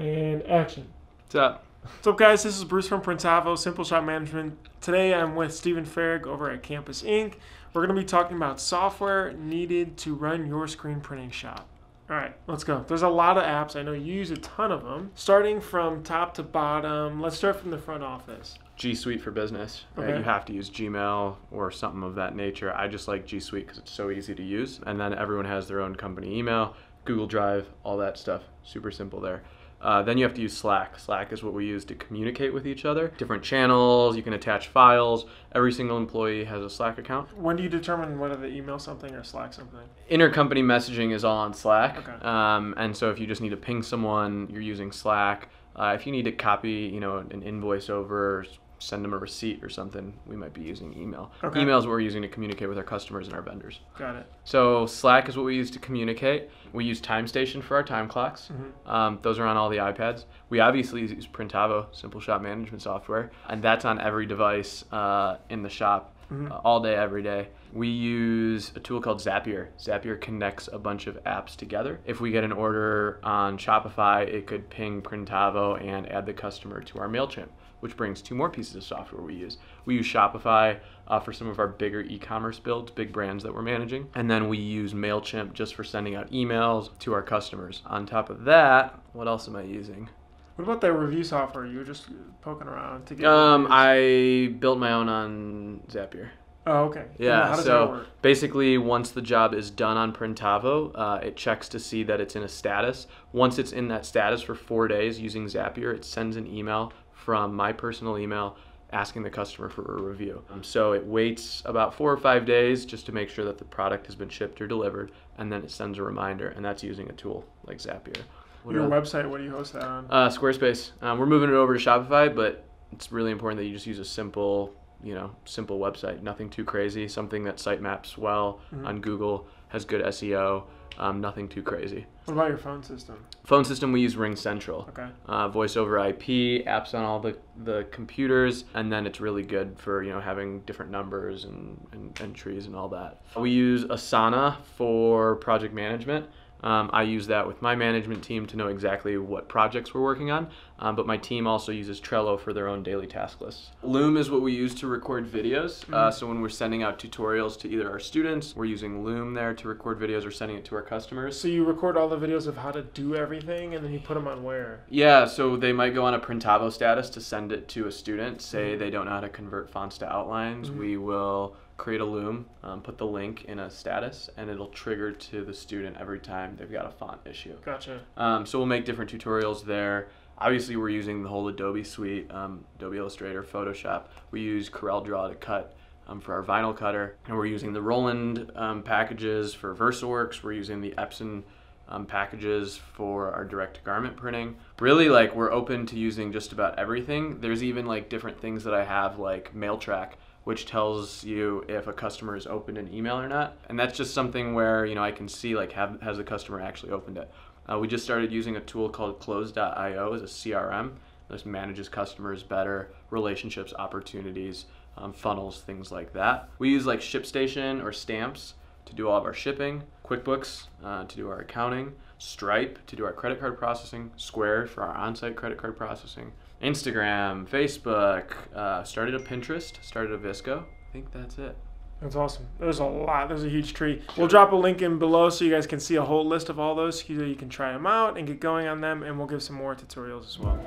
And action. What's up? What's up, guys? This is Bruce from Printavo, Simple Shop Management. Today I'm with Stephen Ferrick over at Campus Inc. We're going to be talking about software needed to run your screen printing shop. All right, let's go. There's a lot of apps. I know you use a ton of them. Starting from top to bottom, let's start from the front office. G Suite for business. Right? Okay. You have to use Gmail or something of that nature. I just like G Suite because it's so easy to use. And then everyone has their own company email, Google Drive, all that stuff. Super simple there. Then you have to use Slack. Slack is what we use to communicate with each other. Different channels, you can attach files. Every single employee has a Slack account. When do you determine whether they email something or Slack something? Intercompany messaging is all on Slack. Okay. And so if you just need to ping someone, you're using Slack. If you need to copy, an invoice over, or send them a receipt or something, we might be using email. Okay. Email is what we're using to communicate with our customers and our vendors. Got it. So Slack is what we use to communicate. We use TimeStation for our time clocks. Mm-hmm. Those are on all the iPads. We obviously use Printavo, Simple Shop Management software, and that's on every device in the shop. Mm-hmm. All day, every day. We use a tool called Zapier. Zapier connects a bunch of apps together. If we get an order on Shopify, it could ping Printavo and add the customer to our MailChimp, which brings two more pieces of software we use. We use Shopify for some of our bigger e-commerce builds, big brands that we're managing. And then we use MailChimp just for sending out emails to our customers. On top of that, what else am I using? What about that review software? You were just poking around to get I built my own on Zapier. Oh, okay. Yeah, how does that work? Basically, once the job is done on Printavo, it checks to see that it's in a status. Once it's in that status for 4 days using Zapier, it sends an email from my personal email asking the customer for a review. So it waits about 4 or 5 days just to make sure that the product has been shipped or delivered, and then it sends a reminder, and that's using a tool like Zapier. Your website, what do you host that on? Squarespace. We're moving it over to Shopify, but it's really important that you just use a simple website. Nothing too crazy. Something that sitemaps well on Google, has good SEO. Nothing too crazy. What about your phone system? Phone system, we use RingCentral. Okay. Voice over IP, apps on all the computers, and then it's really good for having different numbers and entries and all that. We use Asana for project management. I use that with my management team to know exactly what projects we're working on, but my team also uses Trello for their own daily task lists. Loom is what we use to record videos, so when we're sending out tutorials to either our students, we're using Loom there to record videos or sending it to our customers. So you record all the videos of how to do everything and then you put them on where? Yeah, so they might go on a Printavo status to send it to a student, say they don't know how to convert fonts to outlines, we will create a Loom, put the link in a status, and it'll trigger to the student every time they've got a font issue. Gotcha. So we'll make different tutorials there. Obviously, we're using the whole Adobe Suite, Adobe Illustrator, Photoshop. We use CorelDRAW to cut for our vinyl cutter, and we're using the Roland packages for VersaWorks. We're using the Epson packages for our direct-to-garment printing. Really, we're open to using just about everything. There's even different things that I have, like MailTrack, which tells you if a customer has opened an email or not. And that's just something where, I can see has the customer actually opened it. We just started using a tool called Close.io as a CRM. This manages customers better, relationships, opportunities, funnels, things like that. We use ShipStation or Stamps to do all of our shipping, QuickBooks to do our accounting, Stripe to do our credit card processing, Square for our on-site credit card processing, Instagram, Facebook, started a Pinterest, started a Visco. I think that's it. That's awesome. There's a lot. There's a huge tree. We'll drop a link in below so you guys can see a whole list of all those so you can try them out and get going on them, and we'll give some more tutorials as well.